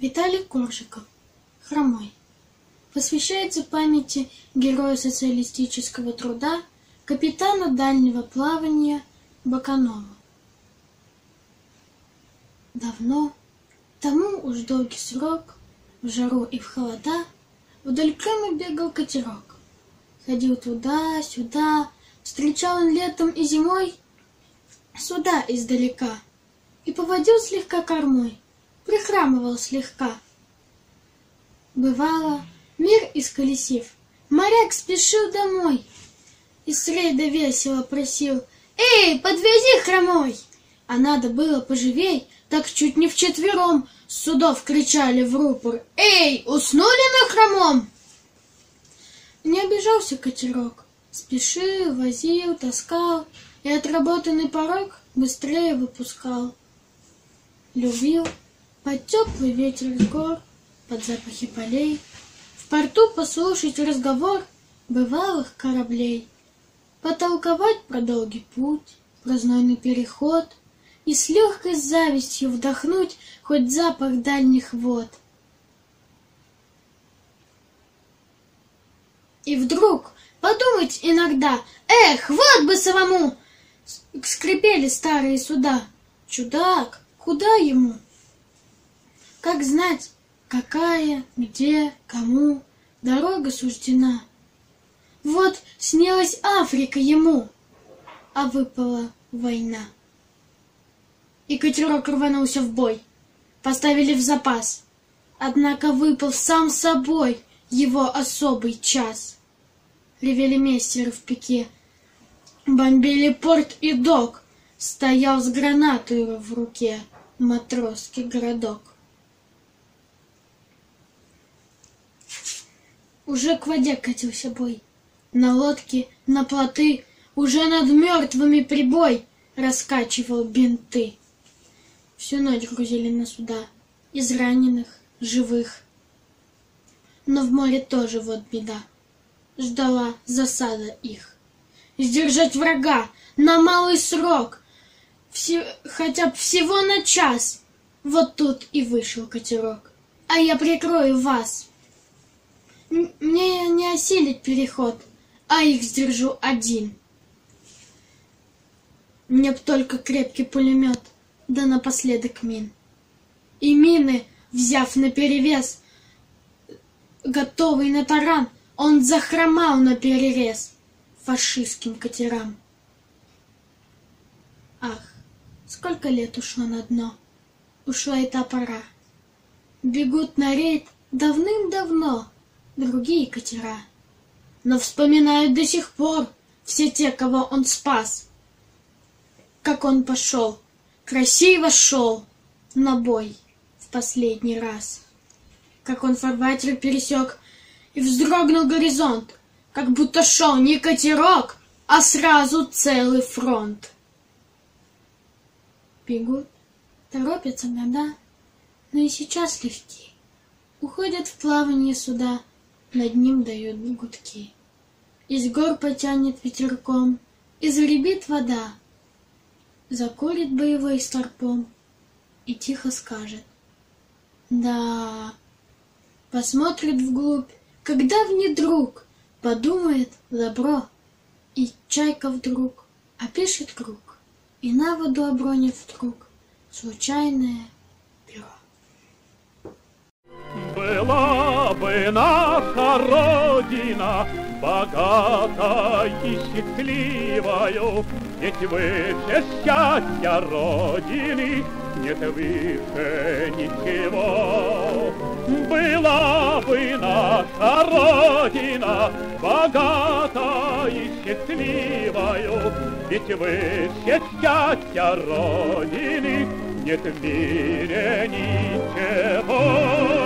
Виталий Коржиков. Хромой. Посвящается памяти героя социалистического труда, капитана дальнего плавания Баканова. Давно, тому уж долгий срок, в жару и в холода, вдоль Крыма бегал катерок. Ходил туда-сюда, встречал он летом и зимой суда издалека и поводил слегка кормой, прихрамывал слегка. Бывало, мир исколесив, моряк спешил домой и с рейда весело просил: «Эй, подвези хромой!» А надо было поживей, так чуть не вчетвером с судов кричали в рупор: «Эй, уснули на хромом!» Не обижался катерок, спешил, возил, таскал и отработанный порог быстрее выпускал. Любил под теплый ветер с гор, под запахи полей, в порту послушать разговор бывалых кораблей, потолковать про долгий путь, про знойный переход и с легкой завистью вдохнуть хоть запах дальних вод. И вдруг подумать иногда: «Эх, вот бы самому!» Скрипели старые суда. Чудак, куда ему? Как знать, какая, где, кому дорога суждена? Вот снилась Африка ему, а выпала война. И катерок рванулся в бой, поставили в запас, однако выпал сам собой его особый час. Ревели мессеры в пике, бомбили порт и док, стоял с гранатой в руке матросский городок. Уже к воде катился бой, на лодки, на плоты, уже над мертвыми прибой раскачивал бинты. Всю ночь грузили на суда из раненых, живых. Но в море тоже вот беда, ждала засада их. Сдержать врага на малый срок, хотя бы всего на час. Вот тут и вышел катерок: «А я прикрою вас. Мне не осилить переход, а их сдержу один. Мне б только крепкий пулемет, да напоследок мин». И мины, взяв наперевес, готовый на таран, он захромал наперерез фашистским катерам. Ах, сколько лет ушло на дно, ушла и та пора. Бегут на рейд давным-давно другие катера, но вспоминают до сих пор все те, кого он спас. Как он пошел, красиво шел на бой в последний раз. Как он фарватер пересек и вздрогнул горизонт, как будто шел не катерок, а сразу целый фронт. Бегут, торопятся года, но и сейчас легки. Уходят в плавание суда, над ним дают гудки. Из гор потянет ветерком, и заребит вода. Закурит боевой старпом и тихо скажет: «Да». Посмотрит вглубь, когда внедруг подумает добро, и чайка вдруг опишет круг, и на воду обронит вдруг случайное перо. Была бы наша Родина богатой и счастливою, ведь выше счастья Родины нет выше ничего. Была бы наша Родина богата и счастливою, ведь выше счастья Родины нет в мире ничего.